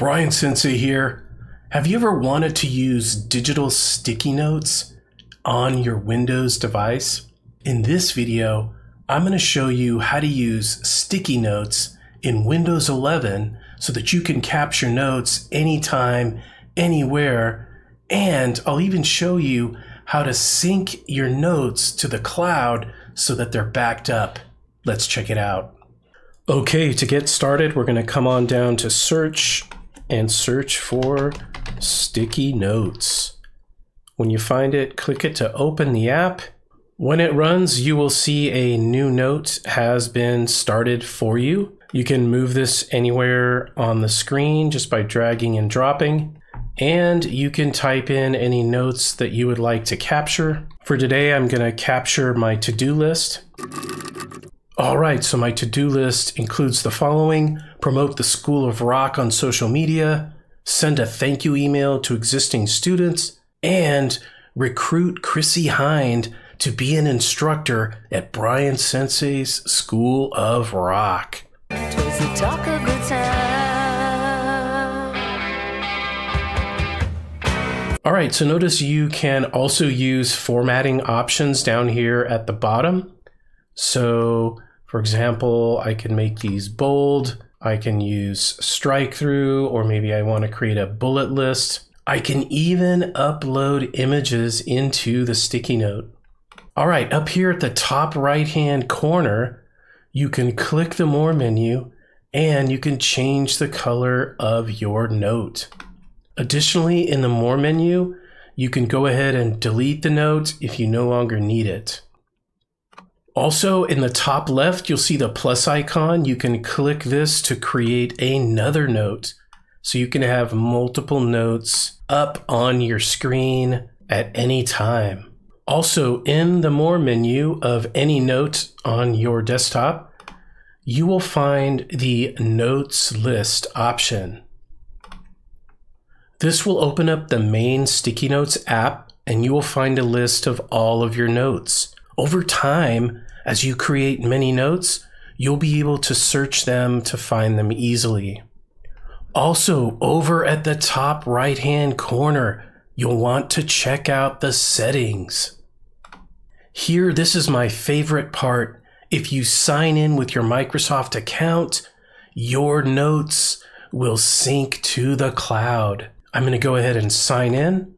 Brian Sensei here. Have you ever wanted to use digital sticky notes on your Windows device? In this video, I'm going to show you how to use sticky notes in Windows 11 so that you can capture notes anytime, anywhere, and I'll even show you how to sync your notes to the cloud so that they're backed up. Let's check it out. Okay, to get started, we're going to come on down to search and search for Sticky Notes. When you find it, click it to open the app. When it runs, you will see a new note has been started for you. You can move this anywhere on the screen just by dragging and dropping. And you can type in any notes that you would like to capture. For today, I'm going to capture my to-do list. All right, so my to-do list includes the following: promote the School of Rock on social media, send a thank you email to existing students, and recruit Chrissy Hind to be an instructor at Brian Sensei's School of Rock. Twas the talk of the town. All right, so notice you can also use formatting options down here at the bottom. So, for example, I can make these bold, I can use strike through, or maybe I want to create a bullet list. I can even upload images into the sticky note. All right, up here at the top right-hand corner, you can click the More menu and you can change the color of your note. Additionally, in the More menu, you can go ahead and delete the note if you no longer need it. Also, in the top left, you'll see the plus icon. You can click this to create another note. So you can have multiple notes up on your screen at any time. Also, in the More menu of any note on your desktop, you will find the Notes List option. This will open up the main Sticky Notes app, and you will find a list of all of your notes. Over time, as you create many notes, you'll be able to search them to find them easily. Also, over at the top right-hand corner, you'll want to check out the settings. Here, this is my favorite part. If you sign in with your Microsoft account, your notes will sync to the cloud. I'm going to go ahead and sign in.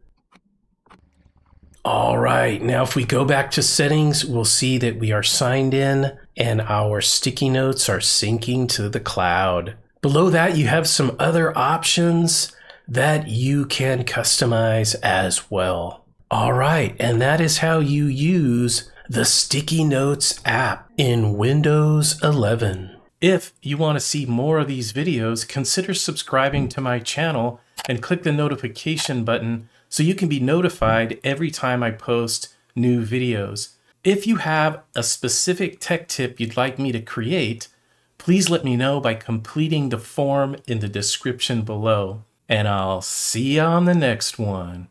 All right, now if we go back to settings, we'll see that we are signed in and our sticky notes are syncing to the cloud. Below that, you have some other options that you can customize as well. All right, and that is how you use the Sticky Notes app in Windows 11. If you want to see more of these videos, consider subscribing to my channel and click the notification button so you can be notified every time I post new videos. If you have a specific tech tip you'd like me to create, please let me know by completing the form in the description below. And I'll see you on the next one.